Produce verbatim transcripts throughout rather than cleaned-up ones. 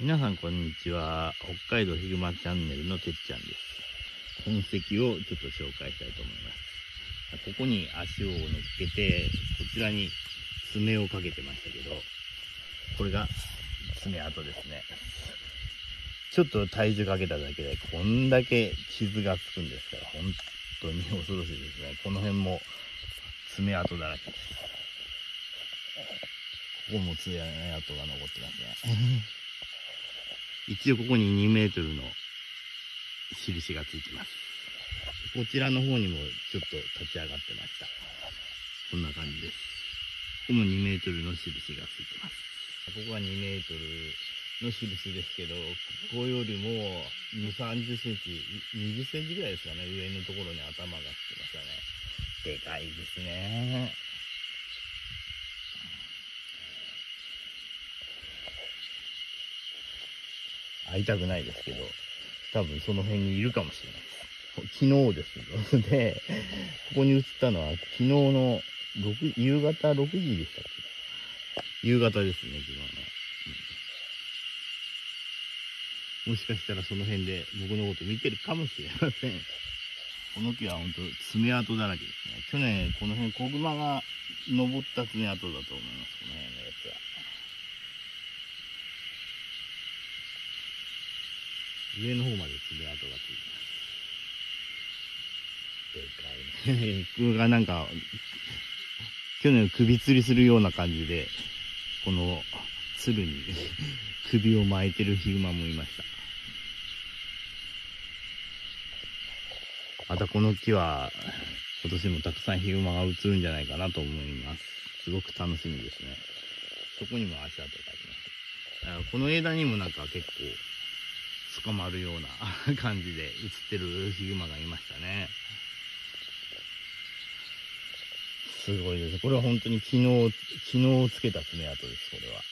皆さんこんにちは。北海道ヒグマチャンネルのてっちゃんです。痕跡をちょっと紹介したいと思います。ここに足を乗っけて、こちらに爪をかけてましたけど、これが爪跡ですね。ちょっと体重かけただけでこんだけ傷がつくんですから、本当に恐ろしいですね。この辺も爪痕だらけです。ここも爪痕が残ってますね。一応ここににメートルの印がついてます。こちらの方にもちょっと立ち上がってました。こんな感じです。ここもにメートルの印がついてます。ここはにメートルの印ですけど、ここよりもに、さんじゅっセンチ、にじゅっセンチぐらいですかね、上のところに頭がつきましたね。でかいですね。会いたくないですけど、多分その辺にいるかもしれない。昨日ですよ。で、ここに映ったのは昨日の夕方ろくじでしたっけ？夕方ですね、昨日ね。うん、もしかしたらその辺で僕のこと見てるかもしれません。この木は本当爪痕だらけですね。去年この辺子熊が登った爪痕だと思います、この辺のやつは。上の方まで爪痕がついてます。でかいね。僕がなんか、去年首吊りするような感じで、このつるに首を巻いてるヒグマもいました。またこの木は、今年もたくさんヒグマが映るんじゃないかなと思います。すごく楽しみですね。そこにも足跡があります。この枝にもなんか結構、捕まるような感じで映ってるヒグマがいましたね。すごいです。これは本当に昨日、昨日つけた爪痕です、これは。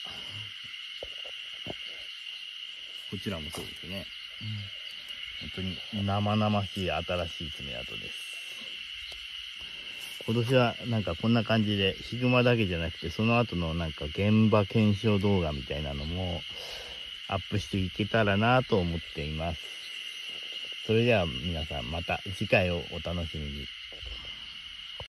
こちらもそうですね。本当に生々しい新しい爪痕です。今年はなんかこんな感じで、ヒグマだけじゃなくて、その後のなんか現場検証動画みたいなのも、アップしていけたらなぁと思っています。それでは皆さんまた次回をお楽しみに。